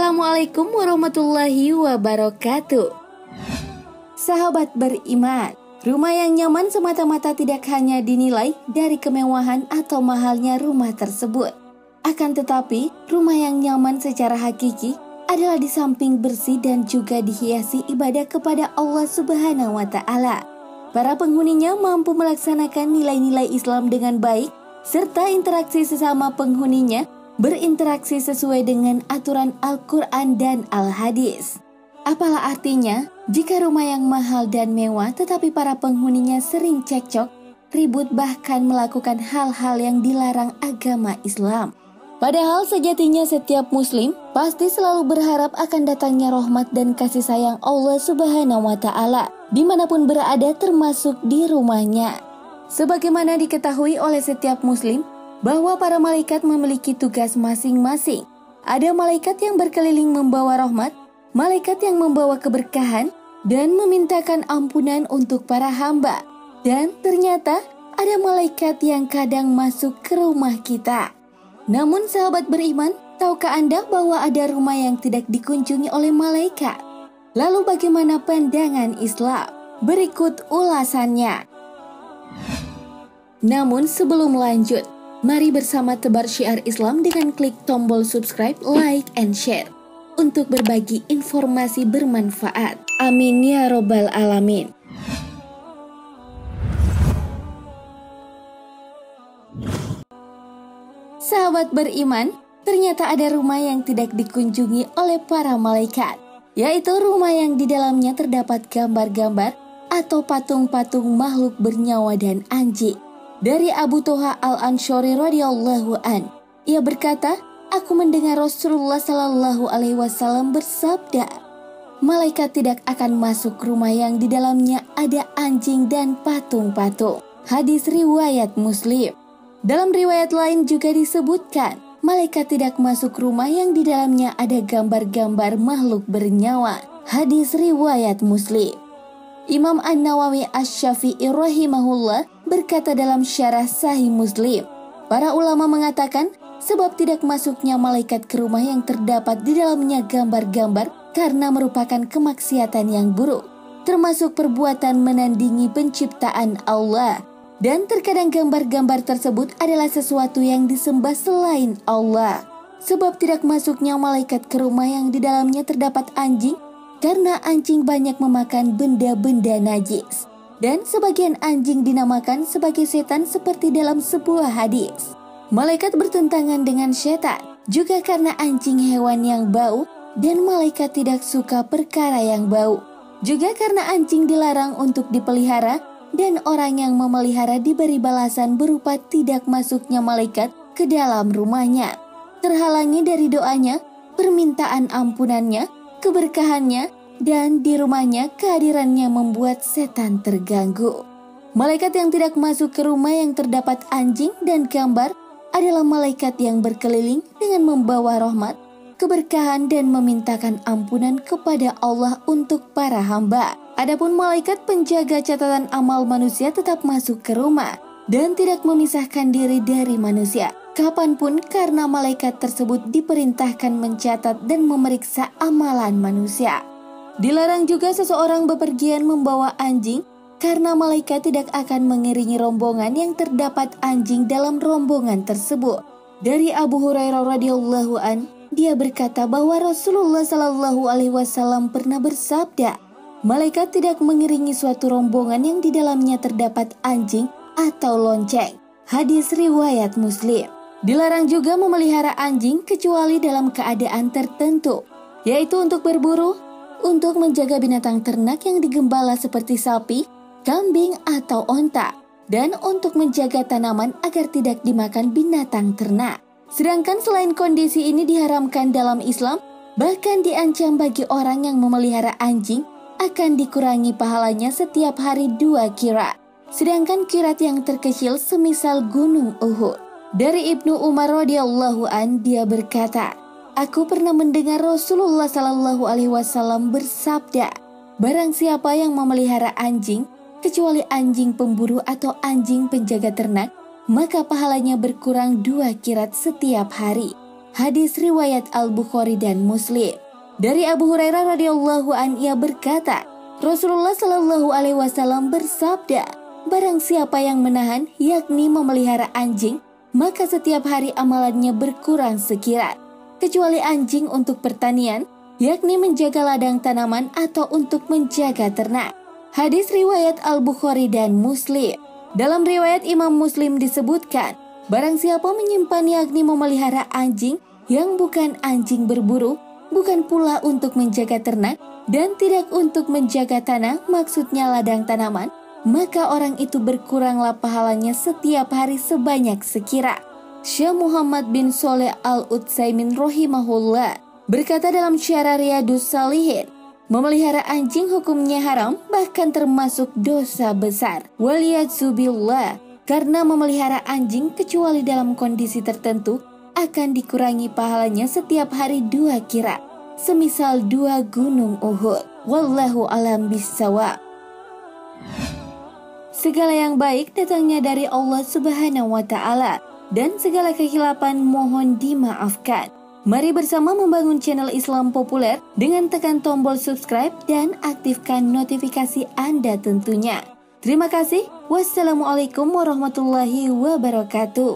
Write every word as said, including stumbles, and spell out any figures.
Assalamualaikum warahmatullahi wabarakatuh. Sahabat beriman, rumah yang nyaman semata-mata tidak hanya dinilai dari kemewahan atau mahalnya rumah tersebut. Akan tetapi, rumah yang nyaman secara hakiki adalah di samping bersih dan juga dihiasi ibadah kepada Allah Subhanahu wa Ta'ala. Para penghuninya mampu melaksanakan nilai-nilai Islam dengan baik, serta interaksi sesama penghuninya berinteraksi sesuai dengan aturan Al-Quran dan Al-Hadis. Apalah artinya jika rumah yang mahal dan mewah tetapi para penghuninya sering cekcok, ribut, bahkan melakukan hal-hal yang dilarang agama Islam. Padahal sejatinya setiap muslim pasti selalu berharap akan datangnya rahmat dan kasih sayang Allah Subhanahu wa Ta'ala dimanapun berada, termasuk di rumahnya. Sebagaimana diketahui oleh setiap muslim bahwa para malaikat memiliki tugas masing-masing. Ada malaikat yang berkeliling membawa rahmat, malaikat yang membawa keberkahan dan memintakan ampunan untuk para hamba. Dan ternyata ada malaikat yang kadang masuk ke rumah kita. Namun sahabat beriman, tahukah Anda bahwa ada rumah yang tidak dikunjungi oleh malaikat? Lalu bagaimana pandangan Islam? Berikut ulasannya. Namun sebelum lanjut, mari bersama tebar syiar Islam dengan klik tombol subscribe, like, and share untuk berbagi informasi bermanfaat. Amin ya robbal alamin. Sahabat beriman, ternyata ada rumah yang tidak dikunjungi oleh para malaikat, yaitu rumah yang di dalamnya terdapat gambar-gambar atau patung-patung makhluk bernyawa dan anjing. Dari Abu Toha Al-Anshori radhiyallahu an, ia berkata, aku mendengar Rasulullah Shallallahu Alaihi Wasallam bersabda, malaikat tidak akan masuk rumah yang di dalamnya ada anjing dan patung-patung. Hadis riwayat Muslim. Dalam riwayat lain juga disebutkan, malaikat tidak masuk rumah yang di dalamnya ada gambar-gambar makhluk bernyawa. Hadis riwayat Muslim. Imam An-Nawawi Asy-Syafi'i rahimahullah berkata dalam syarah Sahih Muslim, para ulama mengatakan sebab tidak masuknya malaikat ke rumah yang terdapat di dalamnya gambar-gambar karena merupakan kemaksiatan yang buruk, termasuk perbuatan menandingi penciptaan Allah. Dan terkadang gambar-gambar tersebut adalah sesuatu yang disembah selain Allah. Sebab tidak masuknya malaikat ke rumah yang di dalamnya terdapat anjing karena anjing banyak memakan benda-benda najis. Dan sebagian anjing dinamakan sebagai setan seperti dalam sebuah hadis. Malaikat bertentangan dengan setan juga karena anjing hewan yang bau, dan malaikat tidak suka perkara yang bau juga karena anjing dilarang untuk dipelihara, dan orang yang memelihara diberi balasan berupa tidak masuknya malaikat ke dalam rumahnya, terhalangi dari doanya, permintaan ampunannya, keberkahannya, dan di rumahnya kehadirannya membuat setan terganggu. Malaikat yang tidak masuk ke rumah yang terdapat anjing dan gambar adalah malaikat yang berkeliling dengan membawa rahmat, keberkahan, dan memintakan ampunan kepada Allah untuk para hamba. Adapun malaikat penjaga catatan amal manusia tetap masuk ke rumah dan tidak memisahkan diri dari manusia kapanpun, karena malaikat tersebut diperintahkan mencatat dan memeriksa amalan manusia. Dilarang juga seseorang bepergian membawa anjing, karena malaikat tidak akan mengiringi rombongan yang terdapat anjing dalam rombongan tersebut. Dari Abu Hurairah radhiyallahu an, dia berkata bahwa Rasulullah Shallallahu Alaihi Wasallam pernah bersabda, malaikat tidak mengiringi suatu rombongan yang di dalamnya terdapat anjing atau lonceng. Hadis riwayat Muslim. Dilarang juga memelihara anjing kecuali dalam keadaan tertentu, yaitu untuk berburu, untuk menjaga binatang ternak yang digembala seperti sapi, kambing, atau onta, dan untuk menjaga tanaman agar tidak dimakan binatang ternak. Sedangkan selain kondisi ini diharamkan dalam Islam, bahkan diancam bagi orang yang memelihara anjing akan dikurangi pahalanya setiap hari dua kirat, sedangkan kirat yang terkecil semisal gunung Uhud. Dari Ibnu Umar radhiyallahu an, dia berkata, aku pernah mendengar Rasulullah Shallallahu Alaihi Wasallam bersabda, barang siapa yang memelihara anjing kecuali anjing pemburu atau anjing penjaga ternak, maka pahalanya berkurang dua kirat setiap hari. Hadis riwayat Al-Bukhari dan Muslim. Dari Abu Hurairah radhiyallahu anhu ia berkata, Rasulullah shallallahu alaihi wasallam bersabda, barang siapa yang menahan yakni memelihara anjing, maka setiap hari amalannya berkurang sekirat, kecuali anjing untuk pertanian, yakni menjaga ladang tanaman atau untuk menjaga ternak. Hadis riwayat Al-Bukhari dan Muslim. Dalam riwayat Imam Muslim disebutkan, barang siapa menyimpan yakni memelihara anjing yang bukan anjing berburu, bukan pula untuk menjaga ternak, dan tidak untuk menjaga tanah, maksudnya ladang tanaman, maka orang itu berkuranglah pahalanya setiap hari sebanyak sekirat. Syaikh Muhammad bin Soleh al Utsaimin rahimahullah berkata dalam syarah Riyadhus Shalihin, memelihara anjing hukumnya haram, bahkan termasuk dosa besar. Waliyadzubillah. Karena memelihara anjing kecuali dalam kondisi tertentu akan dikurangi pahalanya setiap hari dua kirat, semisal dua gunung Uhud. Wallahu alam bissawab. Segala yang baik datangnya dari Allah Subhanahu wa taala dan segala kehilapan mohon dimaafkan. Mari bersama membangun channel Islam Populer dengan tekan tombol subscribe dan aktifkan notifikasi Anda tentunya. Terima kasih. Wassalamualaikum warahmatullahi wabarakatuh.